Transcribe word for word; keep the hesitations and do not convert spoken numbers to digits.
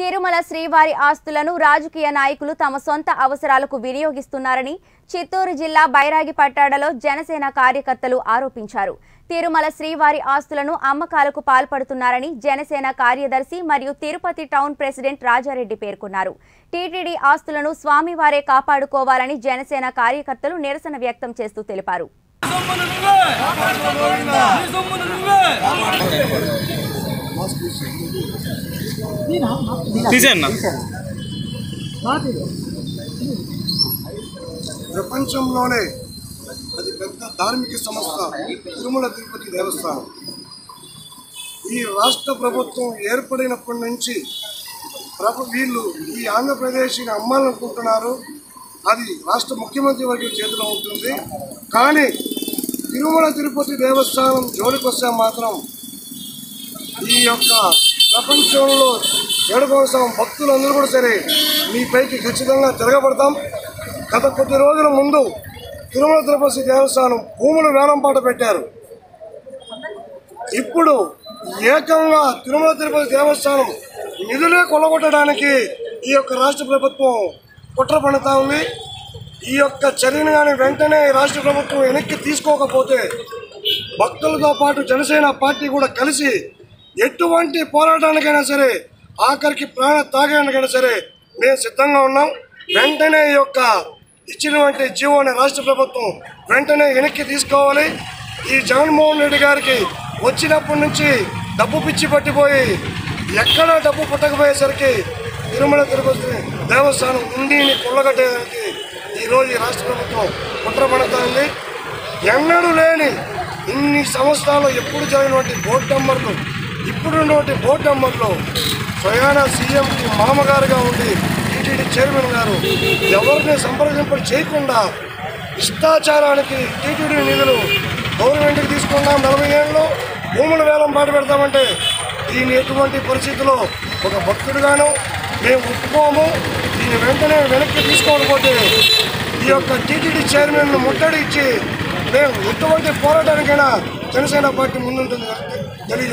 తిరుమల శ్రీవారి ఆస్తులను రాజకీయ నాయకులు తమ సొంత అవసరాలకు వినియోగిస్తున్నారని చిత్తూరు జిల్లా బైరాగి పట్టణంలో జనసేన కార్యకర్తలు ఆరోపించారు. తిరుమల శ్రీవారి ఆస్తులను అమ్మకాలకు పాల్పడుతున్నారని జనసేన కార్యదర్శి మరియు తిరుపతి టౌన్ ప్రెసిడెంట్ రాజారెడ్డి పేర్కొన్నారు. టీటీడీ ఆస్తులను స్వామివారే కాపాడుకోవాలని జనసేన కార్యకర్తలు నిరసన వ్యక్తం చేస్తూ తెలిపారు. ప్రపంచంలోనే అతి పెద్ద ధార్మిక సంస్థ తిరుమల తిరుపతి దేవస్థానం. ఈ రాష్ట్ర ప్రభుత్వం ఏర్పడినప్పటి నుంచి వీళ్ళు ఈ ఆంధ్రప్రదేశ్ని అమ్మాలనుకుంటున్నారు. అది రాష్ట్ర ముఖ్యమంత్రి వర్గ చేతిలో ఉంటుంది. కానీ తిరుమల తిరుపతి దేవస్థానం జోలికి వస్తే మాత్రం ఈ యొక్క ప్రపంచంలో ఏడు కోసం భక్తులందరూ కూడా సరే మీ పైకి ఖచ్చితంగా తిరగబడతాం. గత కొద్ది రోజుల ముందు తిరుమల తిరుపతి దేవస్థానం భూములు వేలం పాట పెట్టారు. ఇప్పుడు ఏకంగా తిరుమల తిరుపతి దేవస్థానం నిధులే కొల్లగొట్టడానికి ఈ యొక్క రాష్ట్ర ప్రభుత్వం కుట్ర పడుతూ ఉంది. ఈ యొక్క చర్యను కానీ వెంటనే రాష్ట్ర ప్రభుత్వం వెనక్కి తీసుకోకపోతే భక్తులతో పాటు జనసేన పార్టీ కూడా కలిసి ఎటువంటి పోరాటానికైనా సరే, ఆఖరికి ప్రాణ త్యాగానికైనా సరే మేము సిద్ధంగా ఉన్నాం. వెంటనే ఈ యొక్క ఇచ్చినటువంటి జీవోని రాష్ట్ర ప్రభుత్వం వెంటనే వెనక్కి తీసుకోవాలి. ఈ జగన్మోహన్ రెడ్డి గారికి వచ్చినప్పటి నుంచి డబ్బు పిచ్చి పట్టిపోయి ఎక్కడా డబ్బు పుట్టకపోయేసరికి తిరుమల తిరుపతి దేవస్థానం ఉండిని కొల్లగట్టేదానికి ఈరోజు ఈ రాష్ట్ర ప్రభుత్వం కుట్ర పడుతోంది. ఎన్నడూ లేని ఇన్ని సంవత్సరాలు ఎప్పుడు జరిగినటువంటి బోర్డు నంబర్లు ఇప్పుడున్నటువంటి బోర్డు నంబర్లో స్వయాన సీఎంకి మామగారుగా ఉండి టీటీడీ చైర్మన్ గారు ఎవరిని సంప్రదింపులు చేయకుండా ఇష్టాచారానికి టీటీడీ నిధులు గవర్నమెంట్కి తీసుకున్నాం. నలభై ఏళ్ళలో భూములు వేలం పాటు పెడతామంటే దీని ఎటువంటి పరిస్థితిలో ఒక భక్తుడుగాను మేము ఒప్పుకోము. దీన్ని వెంటనే వెనక్కి తీసుకోకపోతే ఈ యొక్క టీటీడీ చైర్మన్ను ముట్టడి ఇచ్చి మేము ఎటువంటి పోరాటానికైనా జనసేన పార్టీ ముందుంటుంది తెలియజేస్తాం.